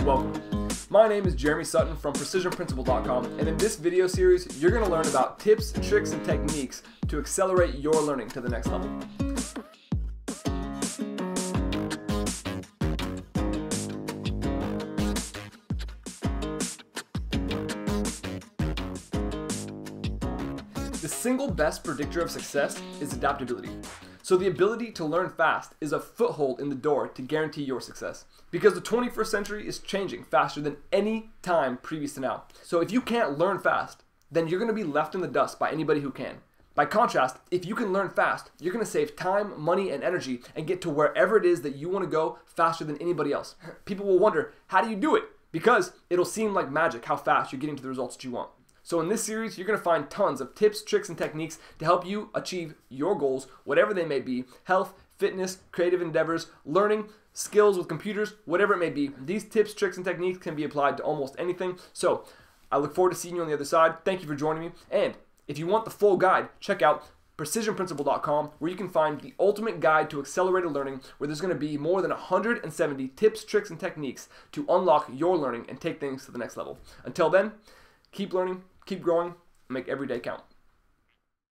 Welcome. My name is Jeremy Sutton from PrecisionPrinciple.com, and in this video series, you're going to learn about tips, tricks, and techniques to accelerate your learning to the next level. The single best predictor of success is adaptability. So the ability to learn fast is a foothold in the door to guarantee your success, because the 21st century is changing faster than any time previous to now. So if you can't learn fast, then you're going to be left in the dust by anybody who can. By contrast, if you can learn fast, you're going to save time, money, and energy and get to wherever it is that you want to go faster than anybody else. People will wonder, how do you do it? Because it'll seem like magic how fast you're getting to the results that you want. So in this series, you're going to find tons of tips, tricks, and techniques to help you achieve your goals, whatever they may be: health, fitness, creative endeavors, learning, skills with computers, whatever it may be. These tips, tricks, and techniques can be applied to almost anything. So I look forward to seeing you on the other side. Thank you for joining me. And if you want the full guide, check out PrecisionPrinciple.com, where you can find the ultimate guide to accelerated learning, where there's going to be more than 170 tips, tricks, and techniques to unlock your learning and take things to the next level. Until then, keep learning, keep growing, make every day count.